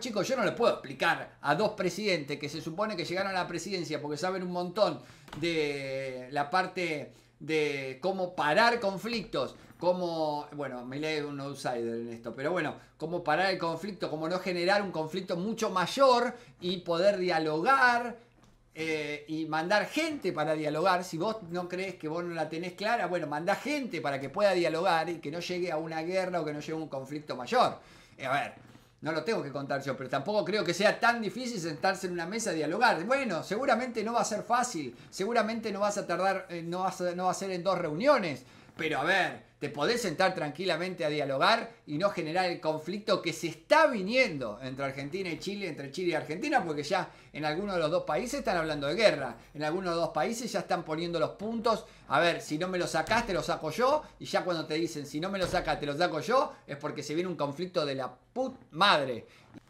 Chicos, yo no le puedo explicar a dos presidentes que se supone que llegaron a la presidencia porque saben un montón de la parte de cómo parar confliclictos, cómo, bueno, Milei es un outsider en esto, pero bueno, cómo parar el conflicto, cómo no generar un conflicto mucho mayor y poder dialogar y mandar gente para dialogar. Si vos no crees que vos no la tenés clara, bueno, mandá gente para que pueda dialogar y que no llegue a una guerra o que no llegue a un conflicto mayor. A ver, no lo tengo que contar yo, pero tampoco creo que sea tan difícil sentarse en una mesa a dialogar. Bueno, seguramente no va a ser fácil, seguramente no vas a tardar, no va a ser en dos reuniones, pero a ver, te podés sentar tranquilamente a dialogar y no generar el conflicto que se está viniendo entre Argentina y Chile, entre Chile y Argentina, porque ya en algunos de los dos países están hablando de guerra, en algunos de los dos países ya están poniendo los puntos, a ver, si no me lo sacás, te lo saco yo, y ya cuando te dicen, si no me lo sacas, te lo saco yo, es porque se viene un conflicto de la put madre.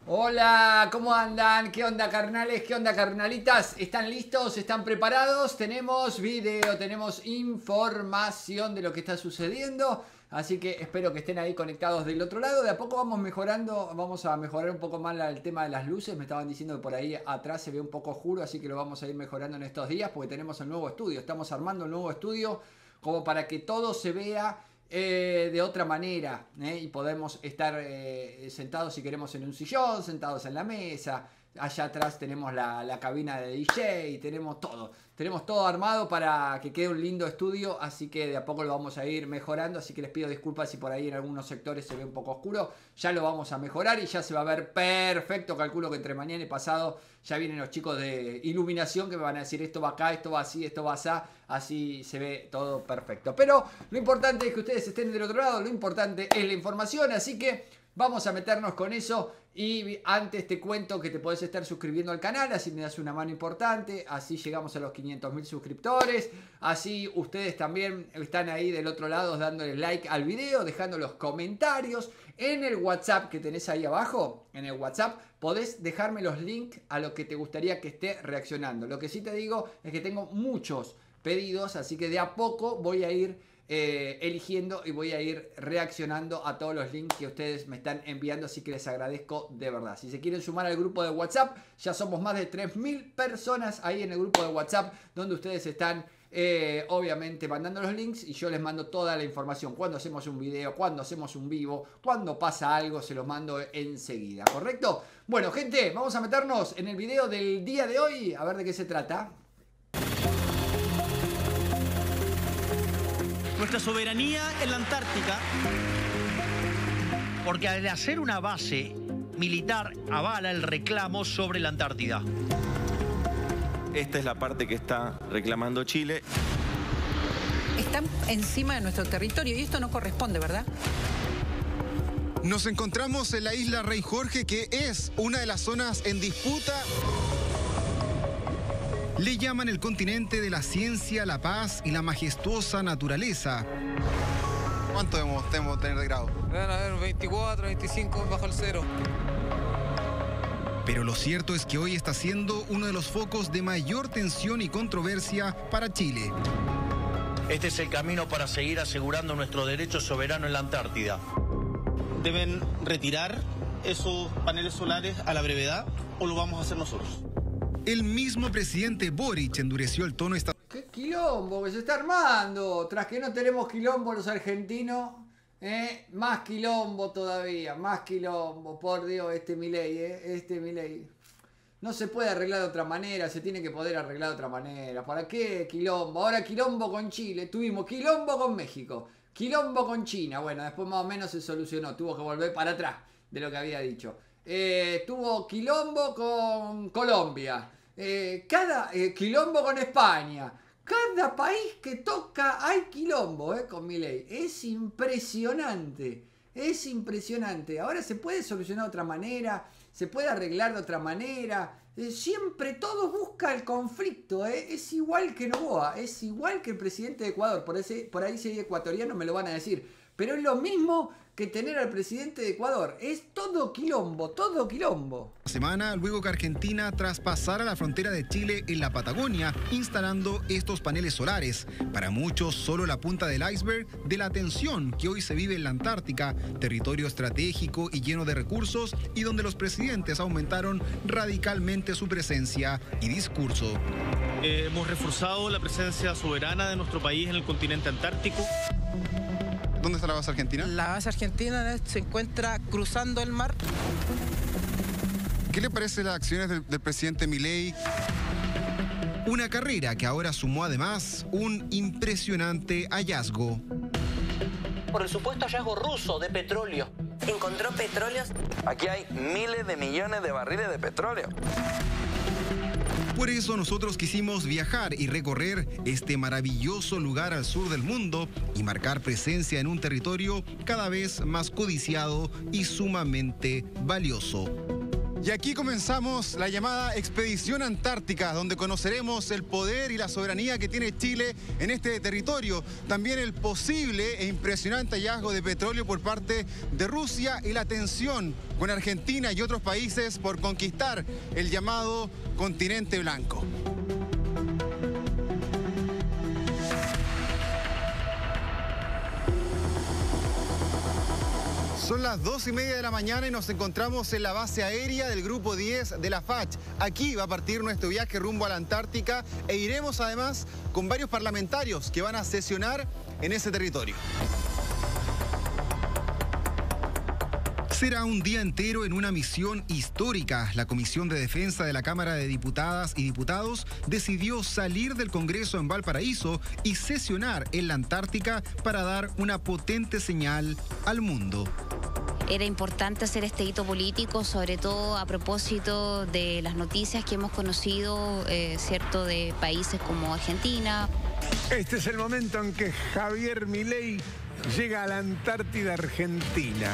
Hola, ¿cómo andan? ¿Qué onda, carnales? ¿Qué onda, carnalitas? ¿Están listos? ¿Están preparados? Tenemos video, tenemos información de lo que está sucediendo. Así que espero que estén ahí conectados del otro lado. De a poco vamos mejorando, vamos a mejorar un poco más el tema de las luces. Me estaban diciendo que por ahí atrás se ve un poco oscuro, así que lo vamos a ir mejorando en estos días porque tenemos el nuevo estudio. Estamos armando el nuevo estudio como para que todo se vea de otra manera, y podemos estar sentados si queremos en un sillón, sentados en la mesa. Allá atrás tenemos la cabina de DJ, tenemos todo armado para que quede un lindo estudio, así que de a poco lo vamos a ir mejorando, así que les pido disculpas si por ahí en algunos sectores se ve un poco oscuro, ya lo vamos a mejorar y ya se va a ver perfecto. Calculo que entre mañana y pasado ya vienen los chicos de iluminación que me van a decir esto va acá, esto va así, esto va allá, así se ve todo perfecto. Pero lo importante es que ustedes estén del otro lado, lo importante es la información, así que vamos a meternos con eso. Y antes te cuento que te podés estar suscribiendo al canal, así me das una mano importante, así llegamos a los 500.000 suscriptores, así ustedes también están ahí del otro lado dándole like al video, dejando los comentarios en el WhatsApp que tenés ahí abajo, en el WhatsApp podés dejarme los links a lo que te gustaría que esté reaccionando. Lo que sí te digo es que tengo muchos pedidos, así que de a poco voy a ir eligiendo y voy a ir reaccionando a todos los links que ustedes me están enviando, así que les agradezco de verdad. Si se quieren sumar al grupo de WhatsApp, ya somos más de 3.000 personas ahí en el grupo de WhatsApp, donde ustedes están obviamente mandando los links y yo les mando toda la información. Cuando hacemos un video, cuando hacemos un vivo, cuando pasa algo, se los mando enseguida, ¿correcto? Bueno, gente, vamos a meternos en el video del día de hoy, a ver de qué se trata. Nuestra soberanía en la Antártica. Porque al hacer una base militar avala el reclamo sobre la Antártida. Esta es la parte que está reclamando Chile. Están encima de nuestro territorio y esto no corresponde, ¿verdad? Nos encontramos en la isla Rey Jorge, que es una de las zonas en disputa. Le llaman el continente de la ciencia, la paz y la majestuosa naturaleza. ¿Cuánto debemos tener de grado? Van a ver 24, 25 bajo el cero. Pero lo cierto es que hoy está siendo uno de los focos de mayor tensión y controversia para Chile. Este es el camino para seguir asegurando nuestro derecho soberano en la Antártida. ¿Deben retirar esos paneles solares a la brevedad o lo vamos a hacer nosotros? El mismo presidente Boric endureció el tono esta... ¡Qué quilombo que se está armando! Tras que no tenemos quilombo los argentinos, más quilombo todavía, más quilombo. Por Dios, este Milei, este Milei. No se puede arreglar de otra manera, se tiene que poder arreglar de otra manera. ¿Para qué quilombo? Ahora quilombo con Chile, tuvimos quilombo con México, quilombo con China. Bueno, después más o menos se solucionó, tuvo que volver para atrás de lo que había dicho. Tuvo quilombo con Colombia, quilombo con España, cada país que toca hay quilombo con Milei. Es impresionante, es impresionante. Ahora se puede solucionar de otra manera, se puede arreglar de otra manera, siempre todo busca el conflicto, es igual que Novoa, es igual que el presidente de Ecuador. Por ahí si hay ecuatorianos me lo van a decir. Pero es lo mismo que tener al presidente de Ecuador. Es todo quilombo, todo quilombo. Semana luego que Argentina traspasara la frontera de Chile en la Patagonia, instalando estos paneles solares. Para muchos, solo la punta del iceberg de la tensión que hoy se vive en la Antártica, territorio estratégico y lleno de recursos, y donde los presidentes aumentaron radicalmente su presencia y discurso. Hemos reforzado la presencia soberana de nuestro país en el continente antártico. ¿Dónde está la base argentina? La base argentina se encuentra cruzando el mar. ¿Qué le parecen las acciones del presidente Milei? Una carrera que ahora sumó además un impresionante hallazgo. Por el supuesto hallazgo ruso de petróleo. Encontró petróleos. Aquí hay miles de millones de barriles de petróleo. Por eso nosotros quisimos viajar y recorrer este maravilloso lugar al sur del mundo y marcar presencia en un territorio cada vez más codiciado y sumamente valioso. Y aquí comenzamos la llamada Expedición Antártica, donde conoceremos el poder y la soberanía que tiene Chile en este territorio. También el posible e impresionante hallazgo de petróleo por parte de Rusia y la tensión con Argentina y otros países por conquistar el llamado continente blanco. Son las 2:30 de la mañana y nos encontramos en la base aérea del Grupo 10 de la FACH. Aquí va a partir nuestro viaje rumbo a la Antártica e iremos además con varios parlamentarios que van a sesionar en ese territorio. Será un día entero en una misión histórica. La Comisión de Defensa de la Cámara de Diputadas y Diputados decidió salir del Congreso en Valparaíso y sesionar en la Antártica para dar una potente señal al mundo. Era importante hacer este hito político, sobre todo a propósito de las noticias que hemos conocido, cierto, de países como Argentina. Este es el momento en que Javier Milei llega a la Antártida Argentina.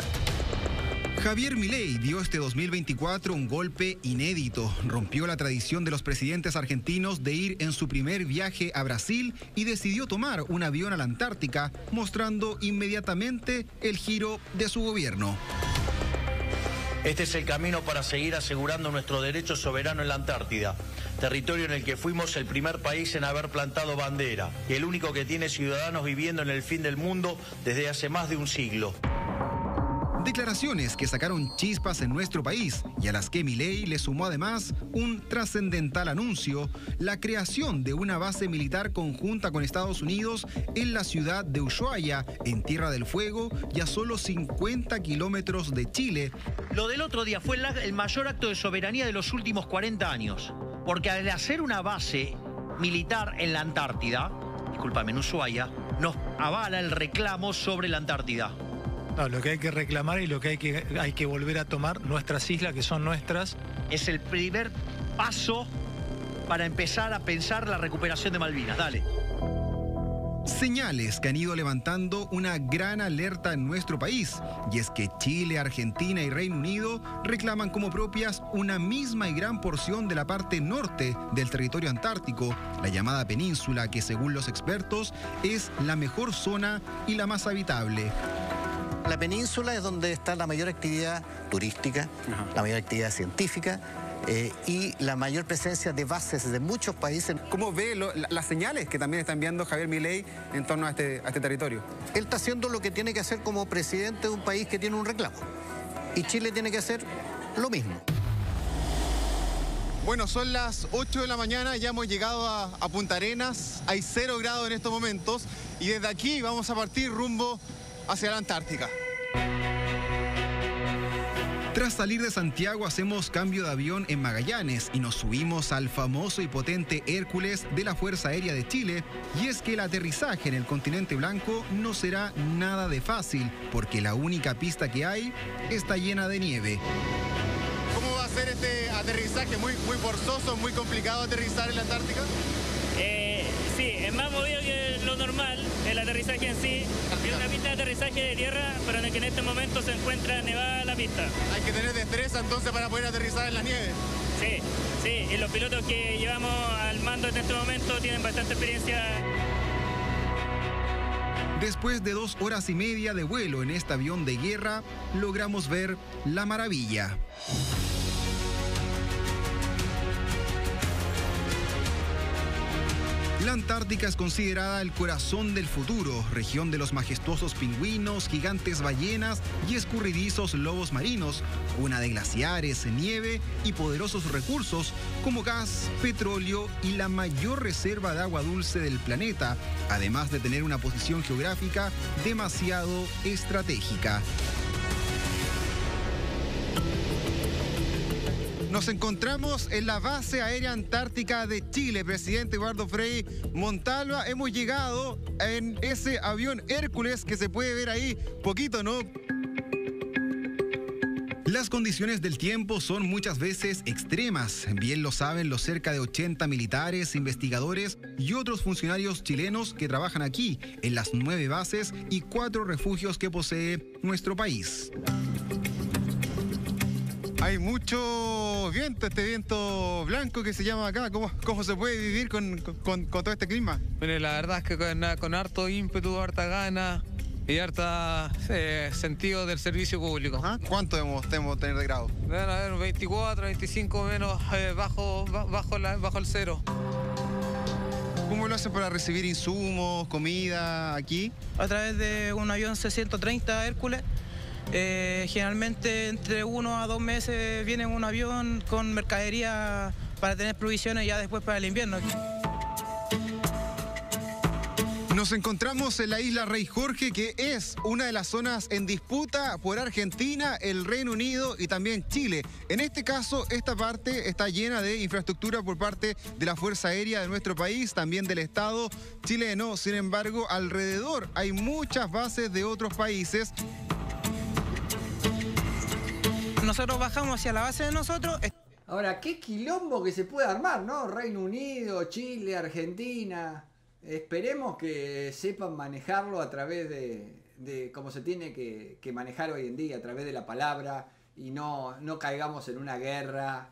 Javier Milei dio este 2024 un golpe inédito. Rompió la tradición de los presidentes argentinos de ir en su primer viaje a Brasil y decidió tomar un avión a la Antártica, mostrando inmediatamente el giro de su gobierno. Este es el camino para seguir asegurando nuestro derecho soberano en la Antártida, territorio en el que fuimos el primer país en haber plantado bandera, y el único que tiene ciudadanos viviendo en el fin del mundo desde hace más de un siglo. Declaraciones que sacaron chispas en nuestro país y a las que Milei le sumó además un trascendental anuncio, la creación de una base militar conjunta con Estados Unidos en la ciudad de Ushuaia, en Tierra del Fuego, y a solo 50 kilómetros de Chile. Lo del otro día fue el mayor acto de soberanía de los últimos 40 años, porque al hacer una base militar en la Antártida, discúlpame, en Ushuaia, nos avala el reclamo sobre la Antártida. No, lo que hay que reclamar y lo que hay que volver a tomar, nuestras islas que son nuestras. Es el primer paso para empezar a pensar la recuperación de Malvinas. Dale. Señales que han ido levantando una gran alerta en nuestro país, y es que Chile, Argentina y Reino Unido reclaman como propias una misma y gran porción de la parte norte del territorio antártico, la llamada península, que según los expertos es la mejor zona y la más habitable. La península es donde está la mayor actividad turística, la mayor actividad científica y la mayor presencia de bases de muchos países. ¿Cómo ve las señales que también está enviando Javier Milei en torno a este territorio? Él está haciendo lo que tiene que hacer como presidente de un país que tiene un reclamo. Y Chile tiene que hacer lo mismo. Bueno, son las 8 de la mañana, ya hemos llegado a Punta Arenas, hay 0 grados en estos momentos y desde aquí vamos a partir rumbo hacia la Antártica. Tras salir de Santiago hacemos cambio de avión en Magallanes y nos subimos al famoso y potente Hércules de la Fuerza Aérea de Chile, y es que el aterrizaje en el continente blanco no será nada de fácil, porque la única pista que hay está llena de nieve. ¿Cómo va a ser este aterrizaje? Muy forzoso, muy complicado aterrizar en la Antártica. Sí, es más movido que lo normal, el aterrizaje en sí. Es una pista de aterrizaje de tierra, pero en el que en este momento se encuentra nevada la pista. Hay que tener destreza entonces para poder aterrizar en la nieve. Sí, sí, y los pilotos que llevamos al mando en este momento tienen bastante experiencia. Después de 2 horas y media de vuelo en este avión de guerra, logramos ver la maravilla. La Antártica es considerada el corazón del futuro, región de los majestuosos pingüinos, gigantes ballenas y escurridizos lobos marinos, cuna de glaciares, nieve y poderosos recursos como gas, petróleo y la mayor reserva de agua dulce del planeta, además de tener una posición geográfica demasiado estratégica. Nos encontramos en la base aérea antártica de Chile. Presidente Eduardo Frei Montalva, hemos llegado en ese avión Hércules que se puede ver ahí poquito, ¿no? Las condiciones del tiempo son muchas veces extremas, bien lo saben los cerca de 80 militares, investigadores y otros funcionarios chilenos que trabajan aquí, en las 9 bases y 4 refugios que posee nuestro país. Hay mucho viento, este viento blanco que se llama acá. ¿Cómo se puede vivir con todo este clima? Bueno, la verdad es que con harto ímpetu, harta gana y harta sentido del servicio público. ¿Ah? ¿Cuánto debemos tener de grado? Deben haber 24, 25 menos bajo el cero. ¿Cómo lo hacen para recibir insumos, comida aquí? A través de un avión C-130 Hércules. Generalmente entre 1 a 2 meses viene un avión con mercadería para tener provisiones ya después para el invierno. Nos encontramos en la isla Rey Jorge, que es una de las zonas en disputa por Argentina, el Reino Unido y también Chile. En este caso, esta parte está llena de infraestructura por parte de la Fuerza Aérea de nuestro país, también del Estado chileno. Sin embargo, alrededor hay muchas bases de otros países. Nosotros bajamos hacia la base de nosotros. Ahora, qué quilombo que se puede armar, ¿no? Reino Unido, Chile, Argentina. Esperemos que sepan manejarlo a través de cómo se tiene que manejar hoy en día, a través de la palabra, y no caigamos en una guerra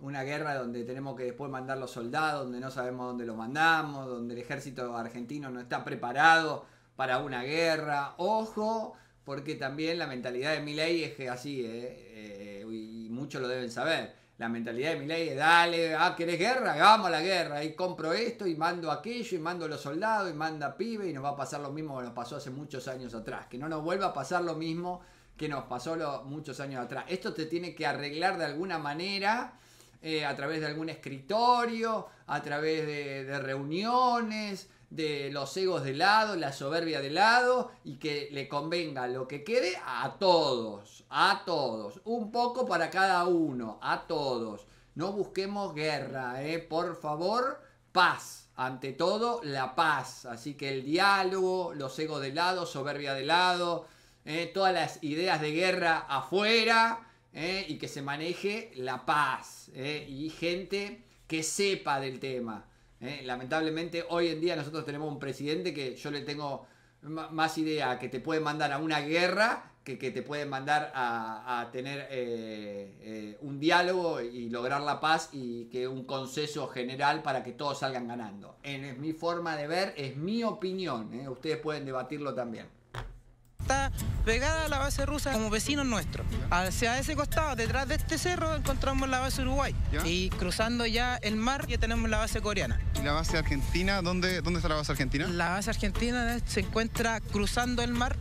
donde tenemos que después mandar los soldados, donde no sabemos dónde los mandamos, donde el ejército argentino no está preparado para una guerra. Ojo. Porque también la mentalidad de Milei es que así, y muchos lo deben saber. La mentalidad de Milei es: dale, ¿querés guerra? Vamos a la guerra, y compro esto, y mando aquello, y mando a los soldados, y manda pibe, y nos va a pasar lo mismo que nos pasó hace muchos años atrás. Que no nos vuelva a pasar lo mismo que nos pasó muchos años atrás. Esto te tiene que arreglar de alguna manera, a través de algún escritorio, a través de reuniones, de los egos de lado, la soberbia de lado, y que le convenga lo que quede a todos, un poco para cada uno, a todos. No busquemos guerra, por favor, paz, ante todo la paz. Así que el diálogo, los egos de lado, soberbia de lado, todas las ideas de guerra afuera, y que se maneje la paz, y gente que sepa del tema. Lamentablemente hoy en día nosotros tenemos un presidente que yo le tengo más idea que te puede mandar a una guerra que te puede mandar a tener un diálogo y lograr la paz y que un consenso general para que todos salgan ganando. Es mi forma de ver, es mi opinión, ustedes pueden debatirlo también. Está pegada a la base rusa como vecino nuestro. Hacia ese costado, detrás de este cerro, encontramos la base Uruguay. ¿Ya? Y cruzando ya el mar, ya tenemos la base coreana. ¿Y la base argentina? ¿Dónde está la base argentina? La base argentina se encuentra cruzando el mar.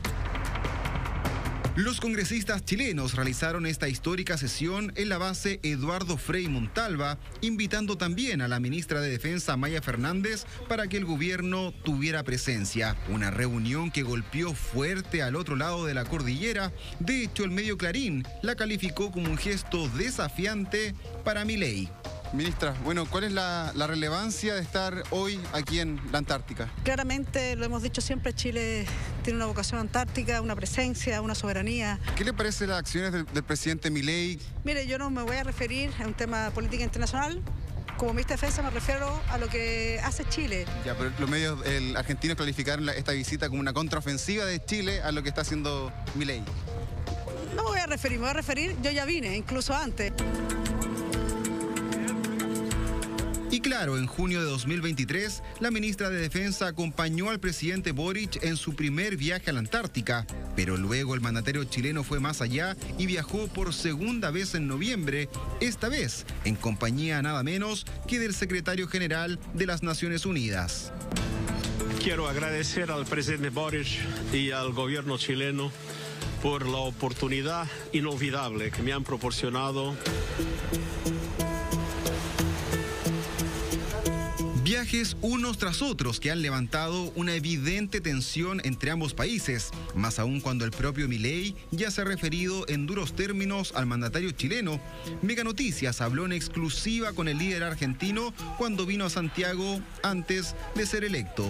Los congresistas chilenos realizaron esta histórica sesión en la base Eduardo Frei Montalva, invitando también a la ministra de Defensa, Maya Fernández, para que el gobierno tuviera presencia. Una reunión que golpeó fuerte al otro lado de la cordillera. De hecho, el medio Clarín la calificó como un gesto desafiante para Milei. Ministra, bueno, ¿cuál es la relevancia de estar hoy aquí en la Antártica? Claramente, lo hemos dicho siempre, Chile tiene una vocación antártica, una presencia, una soberanía. ¿Qué le parecen las acciones del presidente Milei? Mire, yo no me voy a referir a un tema de política internacional. Como ministra de Defensa me refiero a lo que hace Chile. Ya, pero los medios argentinos calificaron esta visita como una contraofensiva de Chile a lo que está haciendo Milei. No me voy a referir, yo ya vine, incluso antes. Y claro, en junio de 2023, la ministra de Defensa acompañó al presidente Boric en su primer viaje a la Antártica, pero luego el mandatario chileno fue más allá y viajó por segunda vez en noviembre, esta vez en compañía nada menos que del secretario general de las Naciones Unidas. Quiero agradecer al presidente Boric y al gobierno chileno por la oportunidad inolvidable que me han proporcionado. Viajes unos tras otros que han levantado una evidente tensión entre ambos países, más aún cuando el propio Milei ya se ha referido en duros términos al mandatario chileno. Mega Noticias habló en exclusiva con el líder argentino cuando vino a Santiago antes de ser electo.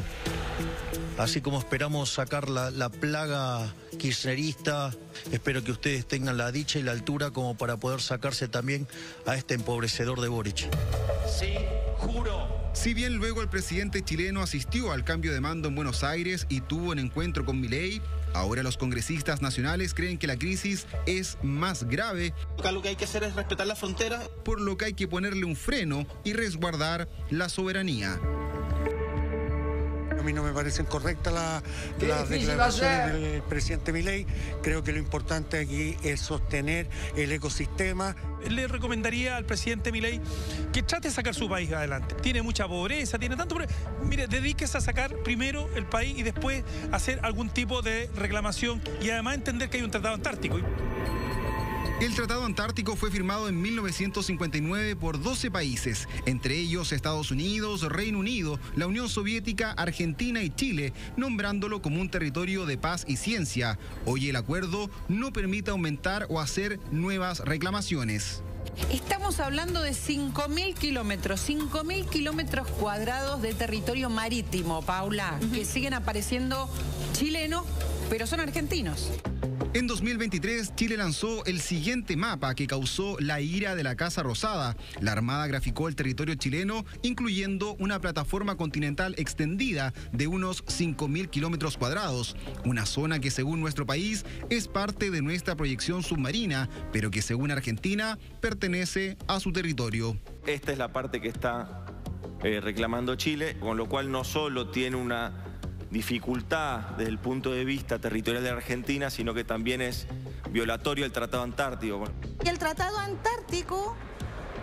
Así como esperamos sacar la plaga kirchnerista, espero que ustedes tengan la dicha y la altura como para poder sacarse también a este empobrecedor de Boric. Sí, juro. Si bien luego el presidente chileno asistió al cambio de mando en Buenos Aires y tuvo un encuentro con Milei, ahora los congresistas nacionales creen que la crisis es más grave. Acá lo que hay que hacer es respetar la frontera, por lo que hay que ponerle un freno y resguardar la soberanía. A mí no me parecen correctas las declaraciones del presidente Milei. Creo que lo importante aquí es sostener el ecosistema. Le recomendaría al presidente Milei que trate de sacar su país adelante. Tiene mucha pobreza, tiene tanto pobreza. Mire, dedíquese a sacar primero el país y después hacer algún tipo de reclamación y además entender que hay un tratado antártico. El Tratado Antártico fue firmado en 1959 por 12 países, entre ellos Estados Unidos, Reino Unido, la Unión Soviética, Argentina y Chile, nombrándolo como un territorio de paz y ciencia. Hoy el acuerdo no permite aumentar o hacer nuevas reclamaciones. Estamos hablando de 5.000 kilómetros, 5.000 kilómetros cuadrados de territorio marítimo, Paula, que siguen apareciendo chilenos, pero son argentinos. En 2023, Chile lanzó el siguiente mapa que causó la ira de la Casa Rosada. La Armada graficó el territorio chileno, incluyendo una plataforma continental extendida de unos 5.000 kilómetros cuadrados. Una zona que, según nuestro país, es parte de nuestra proyección submarina, pero que, según Argentina, pertenece a su territorio. Esta es la parte que está reclamando Chile, con lo cual no solo tiene una dificultad desde el punto de vista territorial de Argentina, sino que también es violatorio al Tratado Antártico. Y el Tratado Antártico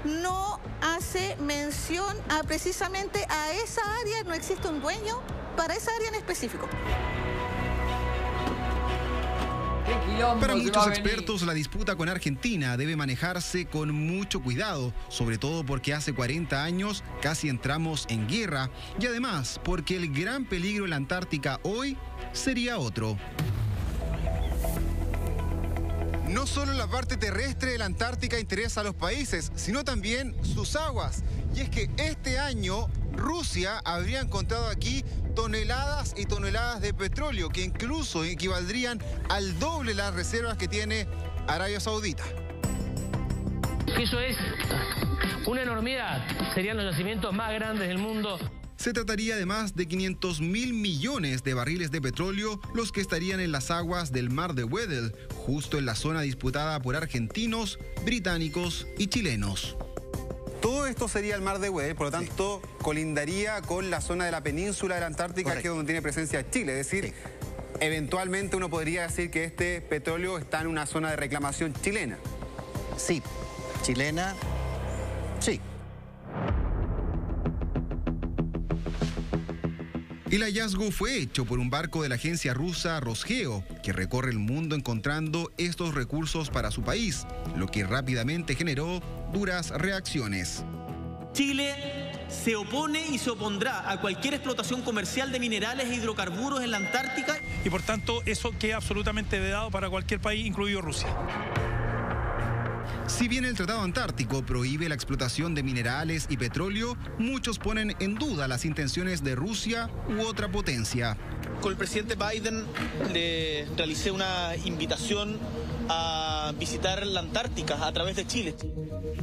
no hace mención a precisamente a esa área, no existe un dueño para esa área en específico. Para muchos expertos, la disputa con Argentina debe manejarse con mucho cuidado, sobre todo porque hace 40 años casi entramos en guerra y además porque el gran peligro en la Antártica hoy sería otro. No solo la parte terrestre de la Antártica interesa a los países, sino también sus aguas. Y es que este año Rusia habría encontrado aquí toneladas y toneladas de petróleo, que incluso equivaldrían al doble las reservas que tiene Arabia Saudita. Eso es una enormidad, serían los yacimientos más grandes del mundo. Se trataría de más de 500.000 millones de barriles de petróleo los que estarían en las aguas del mar de Weddell, justo en la zona disputada por argentinos, británicos y chilenos. Todo esto sería el mar de Weddell, por lo tanto, sí, colindaría con la zona de la península de la Antártica, correcto, que es donde tiene presencia Chile. Es decir, sí, eventualmente uno podría decir que este petróleo está en una zona de reclamación chilena. Sí, chilena, sí. El hallazgo fue hecho por un barco de la agencia rusa Rosgeo, que recorre el mundo encontrando estos recursos para su país, lo que rápidamente generó duras reacciones. Chile se opone y se opondrá a cualquier explotación comercial de minerales e hidrocarburos en la Antártica. Y por tanto, eso queda absolutamente vedado para cualquier país, incluido Rusia. Si bien el Tratado Antártico prohíbe la explotación de minerales y petróleo, muchos ponen en duda las intenciones de Rusia u otra potencia. Con el presidente Biden le realicé una invitación a visitar la Antártica a través de Chile.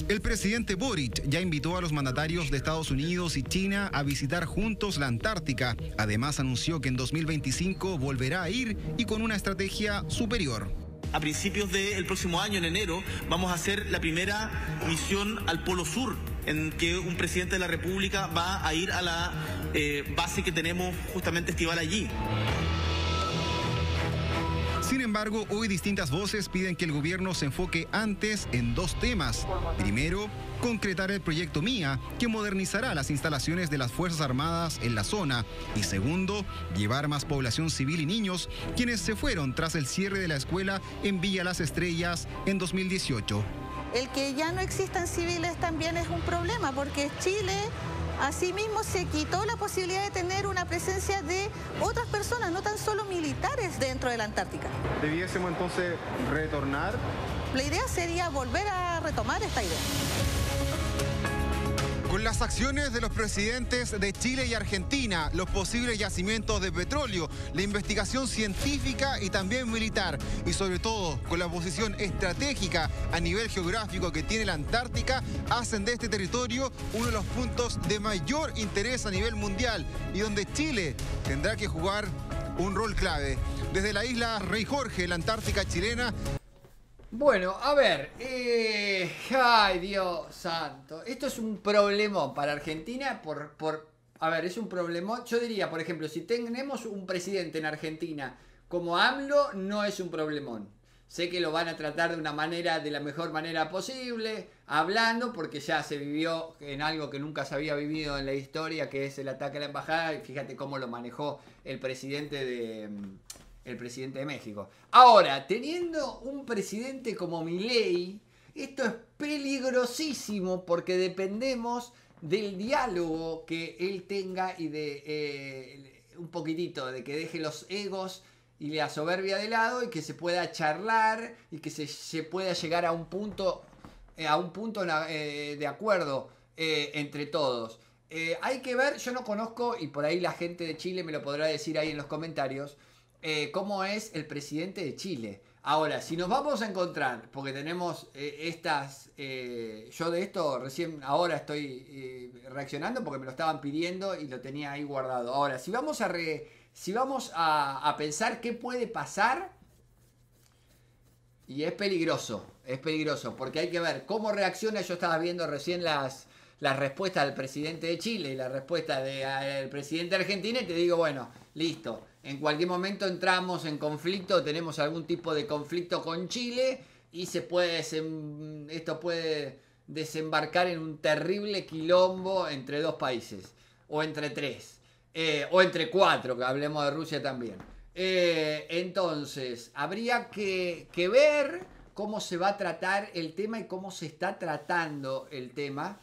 El presidente Boric ya invitó a los mandatarios de Estados Unidos y China a visitar juntos la Antártica. Además, anunció que en 2025 volverá a ir y con una estrategia superior. A principios del próximo año, en enero, vamos a hacer la primera misión al Polo Sur. en que un presidente de la República va a ir a la base que tenemos justamente estival allí. Sin embargo, hoy distintas voces piden que el gobierno se enfoque antes en dos temas. Primero, concretar el proyecto MIA, que modernizará las instalaciones de las Fuerzas Armadas en la zona. Y segundo, llevar más población civil y niños, quienes se fueron tras el cierre de la escuela en Villa Las Estrellas en 2018. El que ya no existan civiles también es un problema, porque Chile asimismo se quitó la posibilidad de tener una presencia de otras personas, no tan solo militares dentro de la Antártica. ¿Debiésemos entonces retornar? La idea sería volver a retomar esta idea. Con las acciones de los presidentes de Chile y Argentina, los posibles yacimientos de petróleo, la investigación científica y también militar, y sobre todo con la posición estratégica a nivel geográfico que tiene la Antártica, hacen de este territorio uno de los puntos de mayor interés a nivel mundial y donde Chile tendrá que jugar un rol clave. Desde la isla Rey Jorge, la Antártica chilena. Bueno, a ver, ay Dios santo, esto es un problemón para Argentina, a ver, es un problemón, yo diría, por ejemplo, si tenemos un presidente en Argentina como AMLO, no es un problemón, sé que lo van a tratar de una manera, de la mejor manera posible, hablando, porque ya se vivió en algo que nunca se había vivido en la historia, que es el ataque a la embajada, y fíjate cómo lo manejó el presidente de México. Ahora, teniendo un presidente como Milei, esto es peligrosísimo porque dependemos del diálogo que él tenga y de un poquitito, de que deje los egos y la soberbia de lado y que se pueda charlar y que se pueda llegar a un punto, de acuerdo entre todos. Hay que ver, yo no conozco, y por ahí la gente de Chile me lo podrá decir ahí en los comentarios, cómo es el presidente de Chile. Ahora, si nos vamos a encontrar, porque tenemos estas... yo de esto recién ahora estoy reaccionando porque me lo estaban pidiendo y lo tenía ahí guardado. Ahora, si vamos a, pensar qué puede pasar, y es peligroso, porque hay que ver cómo reacciona. Yo estaba viendo recién las respuestas del presidente de Chile y la respuesta del presidente de Argentina y te digo, bueno, listo. En cualquier momento entramos en conflicto, tenemos algún tipo de conflicto con Chile y se puede esto puede desembarcar en un terrible quilombo entre dos países, o entre tres, o entre cuatro, que hablemos de Rusia también. Entonces, habría que ver cómo se va a tratar el tema y cómo se está tratando el tema.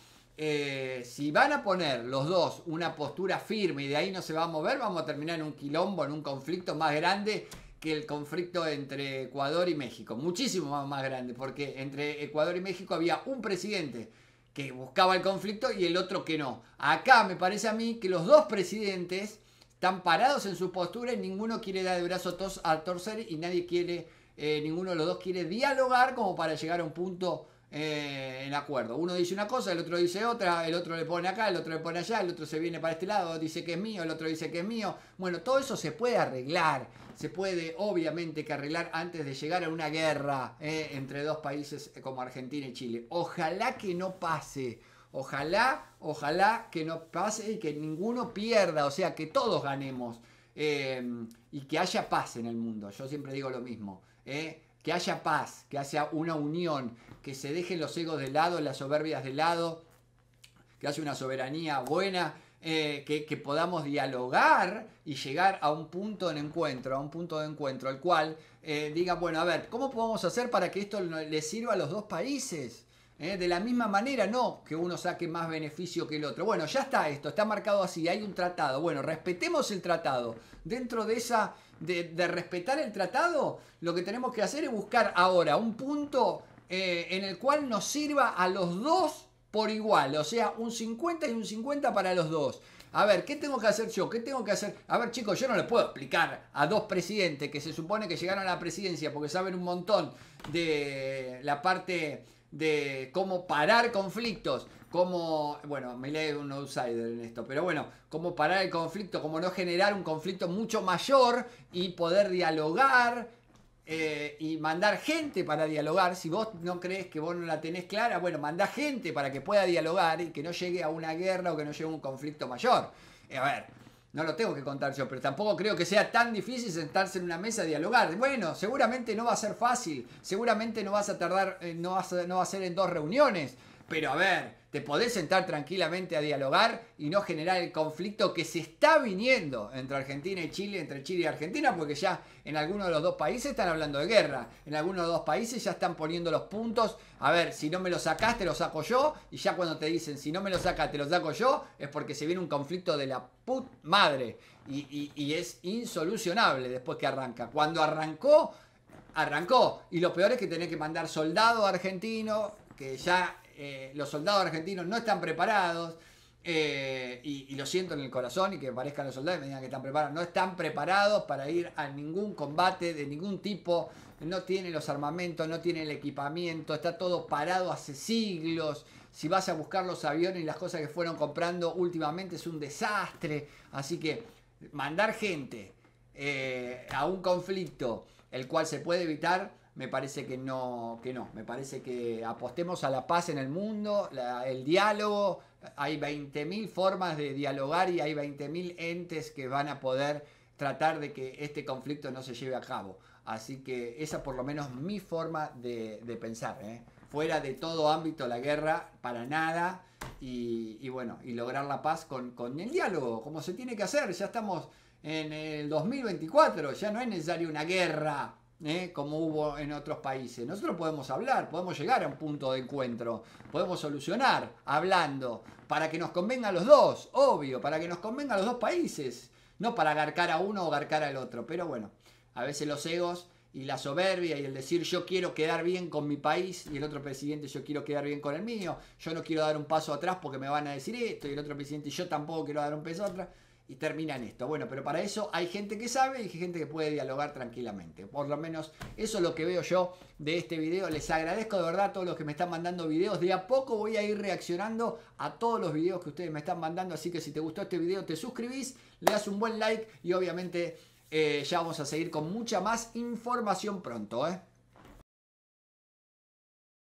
Si van a poner los dos una postura firme y de ahí no se va a mover, vamos a terminar en un quilombo, en un conflicto más grande que el conflicto entre Ecuador y México. Muchísimo más grande, porque entre Ecuador y México había un presidente que buscaba el conflicto y el otro que no. Acá me parece a mí que los dos presidentes están parados en su postura y ninguno quiere dar el brazo a torcer y nadie quiere, ninguno de los dos quiere dialogar como para llegar a un punto en acuerdo. Uno dice una cosa, el otro dice otra, el otro le pone acá, el otro le pone allá, el otro se viene para este lado, dice que es mío, el otro dice que es mío. Bueno, todo eso se puede arreglar, se puede obviamente que arreglar antes de llegar a una guerra entre dos países como Argentina y Chile. Ojalá que no pase, ojalá que no pase y que ninguno pierda, o sea, que todos ganemos y que haya paz en el mundo. Yo siempre digo lo mismo, que haya paz, que haya una unión, que se dejen los egos de lado, las soberbias de lado, que haya una soberanía buena, que podamos dialogar y llegar a un punto de encuentro, al cual diga, bueno, a ver, ¿cómo podemos hacer para que esto le sirva a los dos países? De la misma manera, no que uno saque más beneficio que el otro. Bueno, ya está esto, está marcado así, hay un tratado. Bueno, respetemos el tratado. Dentro de esa, de respetar el tratado, lo que tenemos que hacer es buscar ahora un punto en el cual nos sirva a los dos por igual. O sea, un 50 y un 50 para los dos. A ver, ¿qué tengo que hacer yo? ¿Qué tengo que hacer? A ver, chicos, yo no les puedo explicar a dos presidentes que se supone que llegaron a la presidencia porque saben un montón de la parte de cómo parar conflictos, cómo, bueno, Milei es un outsider en esto, pero bueno, cómo parar el conflicto, cómo no generar un conflicto mucho mayor y poder dialogar. y mandar gente para dialogar. Si vos no crees que vos no la tenés clara, bueno, mandá gente para que pueda dialogar y que no llegue a una guerra o que no llegue a un conflicto mayor. A ver, no lo tengo que contar yo, pero tampoco creo que sea tan difícil sentarse en una mesa a dialogar. Bueno, seguramente no va a ser fácil, seguramente no vas a tardar, no va a ser en 2 reuniones, pero a ver, te podés sentar tranquilamente a dialogar y no generar el conflicto que se está viniendo entre Argentina y Chile, entre Chile y Argentina, porque ya en algunos de los dos países están hablando de guerra, en algunos de los dos países ya están poniendo los puntos, a ver, si no me lo sacás, te lo saco yo, y ya cuando te dicen, si no me lo sacas, te lo saco yo, es porque se viene un conflicto de la put madre, y es insolucionable después que arranca. Cuando arrancó, arrancó, y lo peor es que tenés que mandar soldados argentinos, que ya... los soldados argentinos no están preparados, y lo siento en el corazón, y que parezcan los soldados y me digan que están preparados, no están preparados para ir a ningún combate de ningún tipo, no tienen los armamentos, no tienen el equipamiento, está todo parado hace siglos. Si vas a buscar los aviones y las cosas que fueron comprando últimamente, es un desastre. Así que mandar gente a un conflicto, el cual se puede evitar, me parece que no. Me parece que apostemos a la paz en el mundo, el diálogo. Hay 20.000 formas de dialogar y hay 20.000 entes que van a poder tratar de que este conflicto no se lleve a cabo. Así que esa por lo menos es mi forma de pensar, ¿eh? Fuera de todo ámbito la guerra, para nada. Y bueno, y lograr la paz con el diálogo, como se tiene que hacer. Ya estamos en el 2024, ya no es necesaria una guerra. Como hubo en otros países. Nosotros podemos hablar, podemos llegar a un punto de encuentro, podemos solucionar hablando, para que nos convenga a los dos, obvio, para que nos convenga a los dos países, no para garcar a uno o garcar al otro. Pero bueno, a veces los egos y la soberbia y el decir yo quiero quedar bien con mi país y el otro presidente yo quiero quedar bien con el mío, yo no quiero dar un paso atrás porque me van a decir esto, y el otro presidente yo tampoco quiero dar un paso atrás. Y termina en esto. Bueno, pero para eso hay gente que sabe y gente que puede dialogar tranquilamente. Por lo menos eso es lo que veo yo de este video. Les agradezco de verdad a todos los que me están mandando videos. De a poco voy a ir reaccionando a todos los videos que ustedes me están mandando. Así que si te gustó este video, te suscribís, le das un buen like y obviamente ya vamos a seguir con mucha más información pronto, ¿eh?